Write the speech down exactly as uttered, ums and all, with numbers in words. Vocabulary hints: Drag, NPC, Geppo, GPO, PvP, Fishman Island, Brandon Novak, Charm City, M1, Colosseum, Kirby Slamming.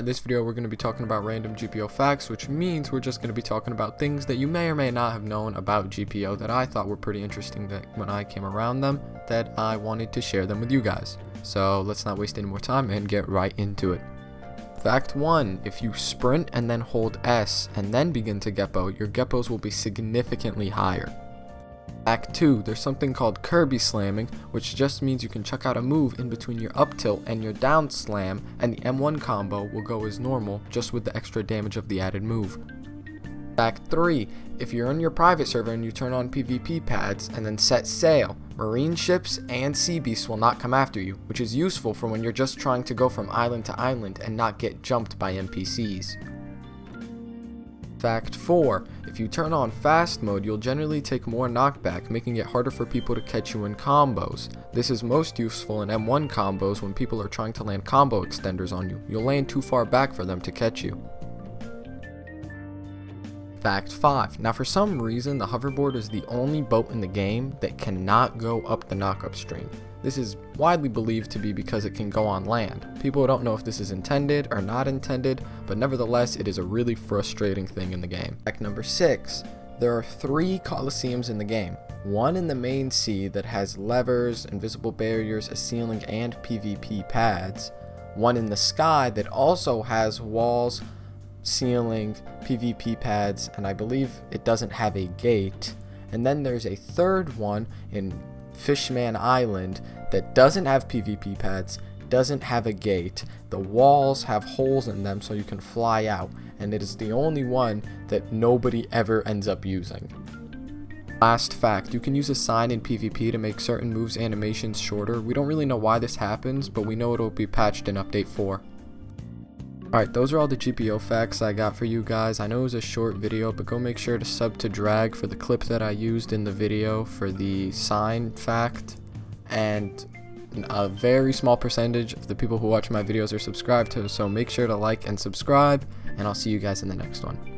In this video, we're going to be talking about random G P O facts, which means we're just going to be talking about things that you may or may not have known about G P O that I thought were pretty interesting that when I came around them, that I wanted to share them with you guys. So let's not waste any more time and get right into it. Fact one, if you sprint and then hold S and then begin to Geppo, your Geppos will be significantly higher. Act two, there's something called Kirby Slamming, which just means you can chuck out a move in between your up tilt and your down slam, and the M one combo will go as normal, just with the extra damage of the added move. Act three, if you're on your private server and you turn on PvP pads and then set sail, marine ships and sea beasts will not come after you, which is useful for when you're just trying to go from island to island and not get jumped by N P Cs. Fact four, if you turn on fast mode, you'll generally take more knockback, making it harder for people to catch you in combos. This is most useful in M one combos when people are trying to land combo extenders on you. You'll land too far back for them to catch you. Fact five, now for some reason the hoverboard is the only boat in the game that cannot go up the knock-up stream. This is widely believed to be because it can go on land. People don't know if this is intended or not intended, but nevertheless it is a really frustrating thing in the game. Fact number six, there are three Colosseums in the game. One in the main sea that has levers, invisible barriers, a ceiling, and PvP pads. One in the sky that also has walls, ceiling, PvP pads, and I believe it doesn't have a gate. And then there's a third one in Fishman Island that doesn't have PvP pads, doesn't have a gate. The walls have holes in them so you can fly out, and it is the only one that nobody ever ends up using. Last fact, you can use a sign in PvP to make certain moves' animations shorter. We don't really know why this happens, but we know it'll be patched in update four. Alright, those are all the G P O facts I got for you guys. I know it was a short video, but go make sure to sub to Drag for the clip that I used in the video for the sign fact. And a very small percentage of the people who watch my videos are subscribed to, so make sure to like and subscribe, and I'll see you guys in the next one.